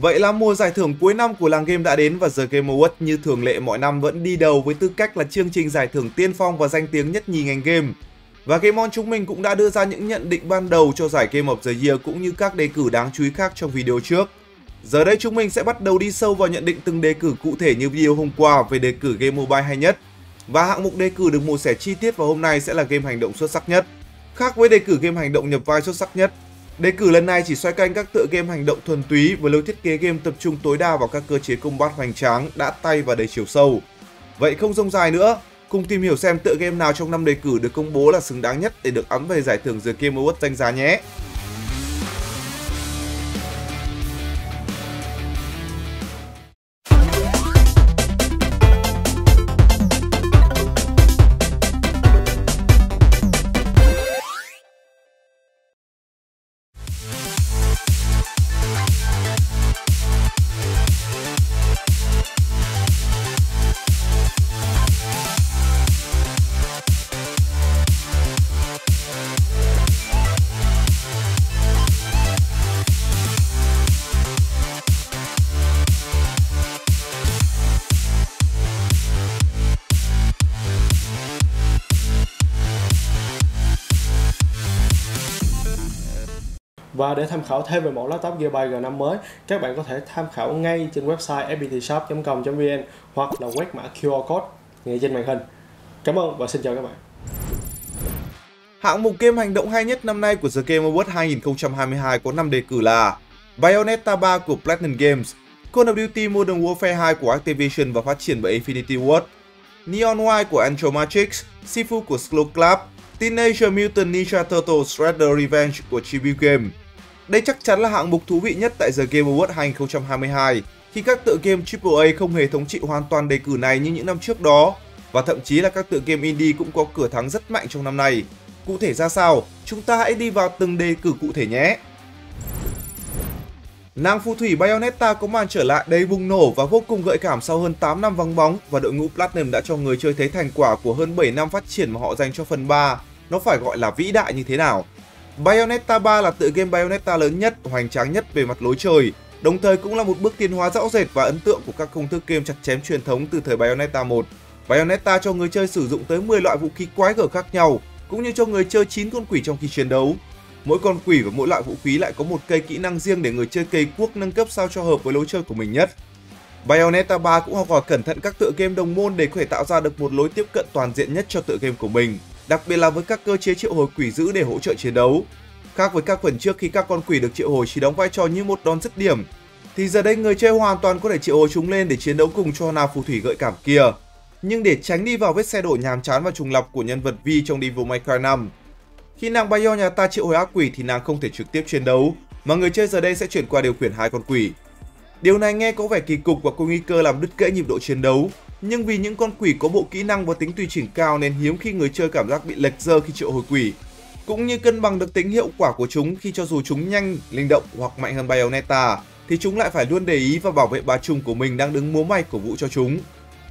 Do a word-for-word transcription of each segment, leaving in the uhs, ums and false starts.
Vậy là mùa giải thưởng cuối năm của làng game đã đến và The Game Awards như thường lệ mọi năm vẫn đi đầu với tư cách là chương trình giải thưởng tiên phong và danh tiếng nhất nhì ngành game. Và Game On chúng mình cũng đã đưa ra những nhận định ban đầu cho giải Game of the Year cũng như các đề cử đáng chú ý khác trong video trước. Giờ đây chúng mình sẽ bắt đầu đi sâu vào nhận định từng đề cử cụ thể như video hôm qua về đề cử game mobile hay nhất. Và hạng mục đề cử được mổ xẻ chi tiết vào hôm nay sẽ là game hành động xuất sắc nhất. Khác với đề cử game hành động nhập vai xuất sắc nhất, đề cử lần này chỉ xoay quanh các tựa game hành động thuần túy với lối thiết kế game tập trung tối đa vào các cơ chế công bát hoành tráng, đã tay và đầy chiều sâu. Vậy không rông dài nữa, cùng tìm hiểu xem tựa game nào trong năm đề cử được công bố là xứng đáng nhất để được ẵm về giải thưởng The Game Awards danh giá nhé. Và để tham khảo thêm về mẫu laptop GearBuy G năm mới, các bạn có thể tham khảo ngay trên website f p t shop chấm com chấm v n hoặc là quét mã Q R code ngay trên màn hình. Cảm ơn và xin chào các bạn. Hạng mục game hành động hay nhất năm nay của The Game Awards hai nghìn không trăm hai mươi hai có năm đề cử là Bayonetta ba của Platinum Games, Call of Duty Modern Warfare hai của Activision và phát triển bởi Infinity Ward, Neon White của Andromagix, Sifu của Slow Club, Teenage Mutant Ninja Turtles: Shredder's Revenge của Chibi Game. Đây chắc chắn là hạng mục thú vị nhất tại The Game Awards hai nghìn không trăm hai mươi hai khi các tựa game triple A không hề thống trị hoàn toàn đề cử này như những năm trước đó, và thậm chí là các tựa game indie cũng có cửa thắng rất mạnh trong năm nay. Cụ thể ra sao? Chúng ta hãy đi vào từng đề cử cụ thể nhé! Nàng phù thủy Bayonetta có màn trở lại đầy bùng nổ và vô cùng gợi cảm sau hơn tám năm vắng bóng, và đội ngũ Platinum đã cho người chơi thấy thành quả của hơn bảy năm phát triển mà họ dành cho phần ba, nó phải gọi là vĩ đại như thế nào. Bayonetta ba là tựa game Bayonetta lớn nhất, hoành tráng nhất về mặt lối chơi, đồng thời cũng là một bước tiến hóa rõ rệt và ấn tượng của các công thức game chặt chém truyền thống từ thời Bayonetta một. Bayonetta cho người chơi sử dụng tới mười loại vũ khí quái gở khác nhau, cũng như cho người chơi chín con quỷ trong khi chiến đấu. Mỗi con quỷ và mỗi loại vũ khí lại có một cây kỹ năng riêng để người chơi cày cuốc nâng cấp sao cho hợp với lối chơi của mình nhất. Bayonetta ba cũng học hỏi cẩn thận các tựa game đồng môn để có thể tạo ra được một lối tiếp cận toàn diện nhất cho tựa game của mình, đặc biệt là với các cơ chế triệu hồi quỷ dữ để hỗ trợ chiến đấu. Khác với các phần trước khi các con quỷ được triệu hồi chỉ đóng vai trò như một đòn dứt điểm, thì giờ đây người chơi hoàn toàn có thể triệu hồi chúng lên để chiến đấu cùng cho nàng phù thủy gợi cảm kia. Nhưng để tránh đi vào vết xe đổ nhàm chán và trùng lặp của nhân vật V trong Devil May Cry năm, khi nàng Bayonetta ta triệu hồi ác quỷ thì nàng không thể trực tiếp chiến đấu, mà người chơi giờ đây sẽ chuyển qua điều khiển hai con quỷ. Điều này nghe có vẻ kỳ cục và có nguy cơ làm đứt gãy nhịp độ chiến đấu, nhưng vì những con quỷ có bộ kỹ năng và tính tùy chỉnh cao nên hiếm khi người chơi cảm giác bị lệch giờ khi triệu hồi quỷ, cũng như cân bằng được tính hiệu quả của chúng khi cho dù chúng nhanh, linh động hoặc mạnh hơn Bayonetta thì chúng lại phải luôn để ý và bảo vệ bà trùm của mình đang đứng múa may cổ vũ cho chúng.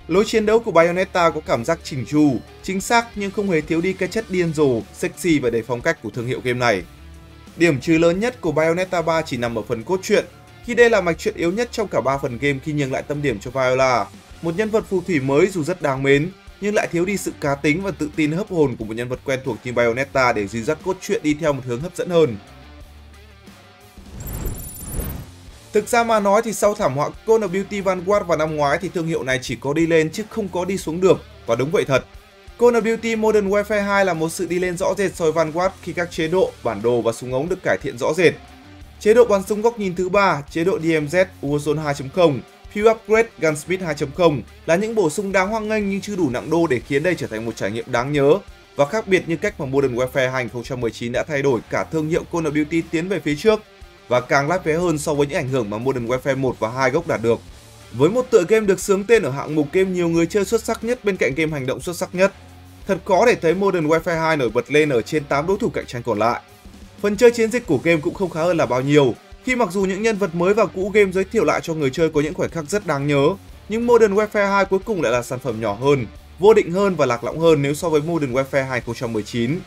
Lối chiến đấu của Bayonetta có cảm giác chỉnh chu, chính xác nhưng không hề thiếu đi cái chất điên rồ, sexy và đầy phong cách của thương hiệu game này. Điểm trừ lớn nhất của Bayonetta ba chỉ nằm ở phần cốt truyện, khi đây là mạch truyện yếu nhất trong cả ba phần game khi nhường lại tâm điểm cho Viola, một nhân vật phù thủy mới dù rất đáng mến nhưng lại thiếu đi sự cá tính và tự tin hấp hồn của một nhân vật quen thuộc như Bayonetta để dìu dắt cốt truyện đi theo một hướng hấp dẫn hơn. Thực ra mà nói thì sau thảm họa Call of Duty Vanguard vào năm ngoái thì thương hiệu này chỉ có đi lên chứ không có đi xuống được, và đúng vậy thật. Call of Duty Modern Warfare hai là một sự đi lên rõ rệt so với Vanguard khi các chế độ, bản đồ và súng ống được cải thiện rõ rệt. Chế độ bắn súng góc nhìn thứ ba, chế độ D M Z, Warzone hai chấm không, Fuel Upgrade, Gunsmith hai chấm không là những bổ sung đáng hoan nghênh nhưng chưa đủ nặng đô để khiến đây trở thành một trải nghiệm đáng nhớ, và khác biệt như cách mà Modern Warfare hai nghìn không trăm mười chín đã thay đổi cả thương hiệu Call of Duty tiến về phía trước và càng lát vé hơn so với những ảnh hưởng mà Modern Warfare một và hai gốc đạt được. Với một tựa game được xướng tên ở hạng mục game nhiều người chơi xuất sắc nhất bên cạnh game hành động xuất sắc nhất, thật khó để thấy Modern Warfare hai nổi bật lên ở trên tám đối thủ cạnh tranh còn lại. Phần chơi chiến dịch của game cũng không khá hơn là bao nhiêu, khi mặc dù những nhân vật mới và cũ game giới thiệu lại cho người chơi có những khoảnh khắc rất đáng nhớ, nhưng Modern Warfare hai cuối cùng lại là sản phẩm nhỏ hơn, vô định hơn và lạc lõng hơn nếu so với Modern Warfare hai nghìn không trăm mười chín.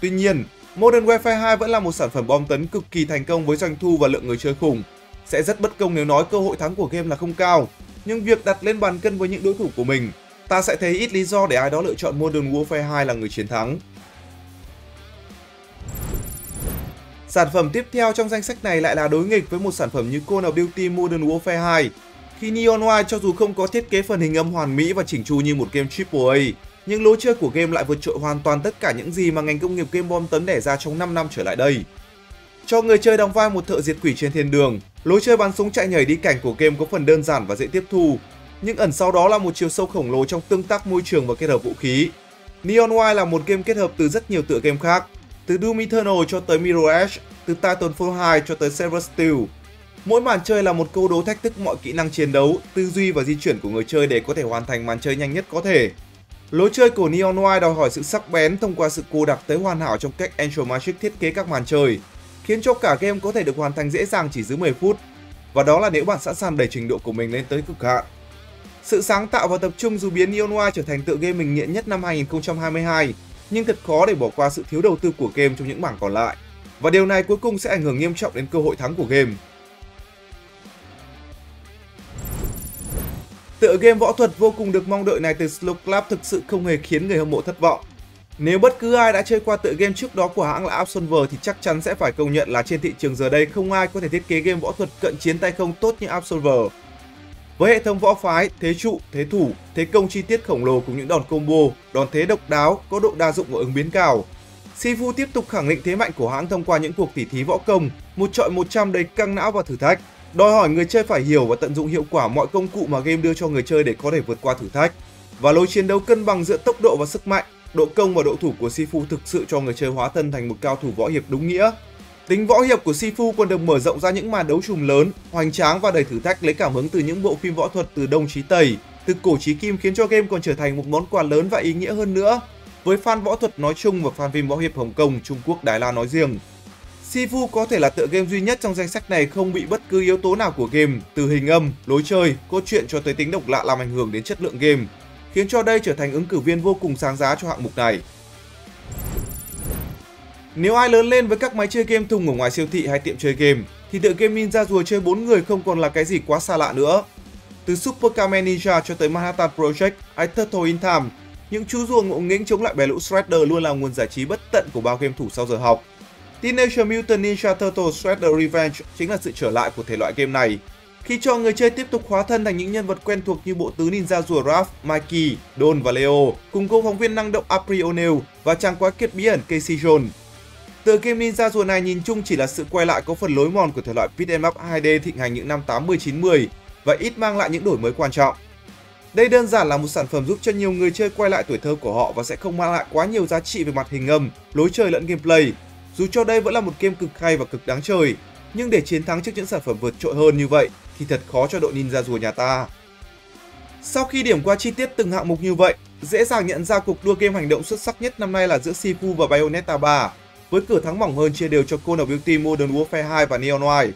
Tuy nhiên, Modern Warfare hai vẫn là một sản phẩm bom tấn cực kỳ thành công với doanh thu và lượng người chơi khủng, Sẽ rất bất công nếu nói cơ hội thắng của game là không cao, nhưng việc đặt lên bàn cân với những đối thủ của mình, ta sẽ thấy ít lý do để ai đó lựa chọn Modern Warfare hai là người chiến thắng. Sản phẩm tiếp theo trong danh sách này lại là đối nghịch với một sản phẩm như Call of Duty Modern Warfare hai, khi Neon White cho dù không có thiết kế phần hình âm hoàn mỹ và chỉnh chu như một game triple A, nhưng lối chơi của game lại vượt trội hoàn toàn tất cả những gì mà ngành công nghiệp game bom tấn đẻ ra trong năm năm trở lại đây. Cho người chơi đóng vai một thợ diệt quỷ trên thiên đường, lối chơi bắn súng chạy nhảy đi cảnh của game có phần đơn giản và dễ tiếp thu, nhưng ẩn sau đó là một chiều sâu khổng lồ trong tương tác môi trường và kết hợp vũ khí. Neon White là một game kết hợp từ rất nhiều tựa game khác, từ Doom Eternal cho tới Mirage, từ Titanfall hai cho tới Severed Steel. Mỗi màn chơi là một câu đố thách thức mọi kỹ năng chiến đấu, tư duy và di chuyển của người chơi để có thể hoàn thành màn chơi nhanh nhất có thể. Lối chơi của Neon White đòi hỏi sự sắc bén thông qua sự cô đặc tới hoàn hảo trong cách Andromagix thiết kế các màn chơi, khiến cho cả game có thể được hoàn thành dễ dàng chỉ dưới mười phút, và đó là nếu bạn sẵn sàng đẩy trình độ của mình lên tới cực hạn. Sự sáng tạo và tập trung dù biến Neon White trở thành tựa game mình nghiện nhất năm hai nghìn không trăm hai mươi hai, nhưng thật khó để bỏ qua sự thiếu đầu tư của game trong những mảng còn lại, và điều này cuối cùng sẽ ảnh hưởng nghiêm trọng đến cơ hội thắng của game. Tựa game võ thuật vô cùng được mong đợi này từ Slow Club thực sự không hề khiến người hâm mộ thất vọng. Nếu bất cứ ai đã chơi qua tựa game trước đó của hãng là Absolver thì chắc chắn sẽ phải công nhận là trên thị trường giờ đây không ai có thể thiết kế game võ thuật cận chiến tay không tốt như Absolver. Với hệ thống võ phái, thế trụ, thế thủ, thế công chi tiết khổng lồ cùng những đòn combo, đòn thế độc đáo, có độ đa dụng và ứng biến cao, Sifu tiếp tục khẳng định thế mạnh của hãng thông qua những cuộc tỉ thí võ công, một chọi một trăm đầy căng não và thử thách, đòi hỏi người chơi phải hiểu và tận dụng hiệu quả mọi công cụ mà game đưa cho người chơi để có thể vượt qua thử thách. Và lối chiến đấu cân bằng giữa tốc độ và sức mạnh, độ công và độ thủ của Sifu thực sự cho người chơi hóa thân thành một cao thủ võ hiệp đúng nghĩa. Tính võ hiệp của Sifu còn được mở rộng ra những màn đấu trùm lớn, hoành tráng và đầy thử thách lấy cảm hứng từ những bộ phim võ thuật từ Đông chí Tây, từ cổ chí kim, khiến cho game còn trở thành một món quà lớn và ý nghĩa hơn nữa với fan võ thuật nói chung và fan phim võ hiệp Hồng Kông, Trung Quốc, Đài Loan nói riêng. Sifu có thể là tựa game duy nhất trong danh sách này không bị bất cứ yếu tố nào của game, từ hình âm, lối chơi, cốt truyện cho tới tính độc lạ làm ảnh hưởng đến chất lượng game, khiến cho đây trở thành ứng cử viên vô cùng sáng giá cho hạng mục này. Nếu ai lớn lên với các máy chơi game thùng ở ngoài siêu thị hay tiệm chơi game, thì tựa game Ninja rùa chơi bốn người không còn là cái gì quá xa lạ nữa. Từ Super Kamen Ninja cho tới Manhattan Project hay Turtle in Time, những chú rùa ngộ nghĩnh chống lại bè lũ Shredder luôn là nguồn giải trí bất tận của bao game thủ sau giờ học. Teenage Mutant Ninja Turtles: Shredder's Revenge chính là sự trở lại của thể loại game này, khi cho người chơi tiếp tục hóa thân thành những nhân vật quen thuộc như bộ tứ ninja rùa Raph, Mikey, Don và Leo, cùng cô phóng viên năng động April O'Neil và chàng quái kiệt bí ẩn Casey Jones. Tựa game Ninja rùa này nhìn chung chỉ là sự quay lại có phần lối mòn của thể loại beat'em up hai D thịnh hành những năm tám mươi chín mươi và ít mang lại những đổi mới quan trọng. Đây đơn giản là một sản phẩm giúp cho nhiều người chơi quay lại tuổi thơ của họ và sẽ không mang lại quá nhiều giá trị về mặt hình âm, lối chơi lẫn gameplay. Dù cho đây vẫn là một game cực hay và cực đáng chơi, nhưng để chiến thắng trước những sản phẩm vượt trội hơn như vậy thì thật khó cho đội Ninja rùa nhà ta. Sau khi điểm qua chi tiết từng hạng mục như vậy, dễ dàng nhận ra cuộc đua game hành động xuất sắc nhất năm nay là giữa Sifu và Bayonetta ba, với cửa thắng mỏng hơn chia đều cho Call of Duty Modern Warfare hai và Neon White.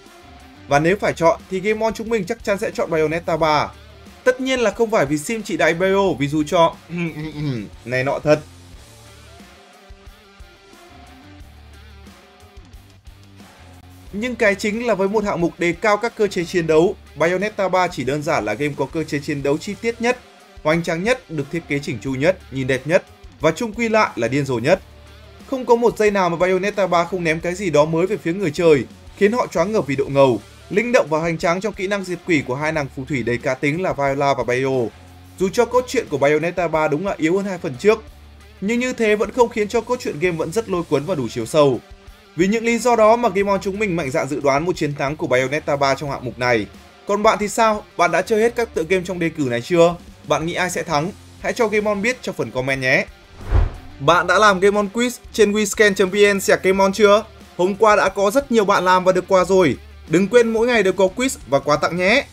Và nếu phải chọn thì Game On chúng mình chắc chắn sẽ chọn Bayonetta ba. Tất nhiên là không phải vì sim chị đại Bayo, vì dù cho này nọ thật. Nhưng cái chính là với một hạng mục đề cao các cơ chế chiến đấu, Bayonetta ba chỉ đơn giản là game có cơ chế chiến đấu chi tiết nhất, hoành tráng nhất, được thiết kế chỉnh chu nhất, nhìn đẹp nhất và chung quy lại là điên rồ nhất. Không có một giây nào mà Bayonetta ba không ném cái gì đó mới về phía người chơi, khiến họ choáng ngợp vì độ ngầu, linh động và hoành tráng trong kỹ năng diệt quỷ của hai nàng phù thủy đầy cá tính là Viola và Bayo. Dù cho cốt truyện của Bayonetta ba đúng là yếu hơn hai phần trước, nhưng như thế vẫn không khiến cho cốt truyện game vẫn rất lôi cuốn và đủ chiều sâu. Vì những lý do đó mà Game On chúng mình mạnh dạn dự đoán một chiến thắng của Bayonetta ba trong hạng mục này. Còn bạn thì sao? Bạn đã chơi hết các tựa game trong đề cử này chưa? Bạn nghĩ ai sẽ thắng? Hãy cho Game On biết trong phần comment nhé! Bạn đã làm Game On Quiz trên WeScan.vn sạc Game On chưa? Hôm qua đã có rất nhiều bạn làm và được quà rồi. Đừng quên mỗi ngày đều có quiz và quà tặng nhé!